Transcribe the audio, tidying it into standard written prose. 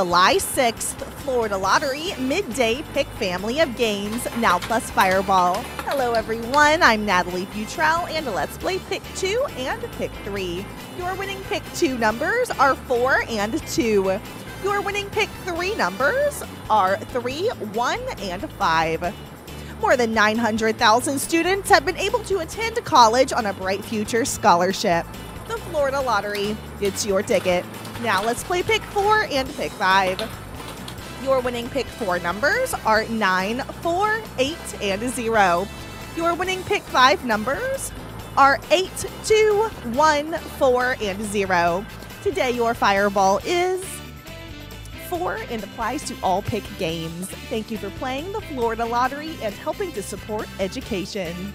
July 6th, Florida Lottery midday pick family of games, now plus Fireball. Hello everyone, I'm Natalie Futrell and let's play Pick 2 and Pick 3. Your winning Pick 2 numbers are 4 and 2. Your winning Pick 3 numbers are 3, 1, and 5. More than 900,000 students have been able to attend college on a Bright Future scholarship. The Florida Lottery, it's your ticket. Now let's play Pick 4 and Pick 5. Your winning Pick 4 numbers are 9, 4, 8, and 0. Your winning Pick 5 numbers are 8, 2, 1, 4, and 0. Today your Fireball is 4 and applies to all pick games. Thank you for playing the Florida Lottery and helping to support education.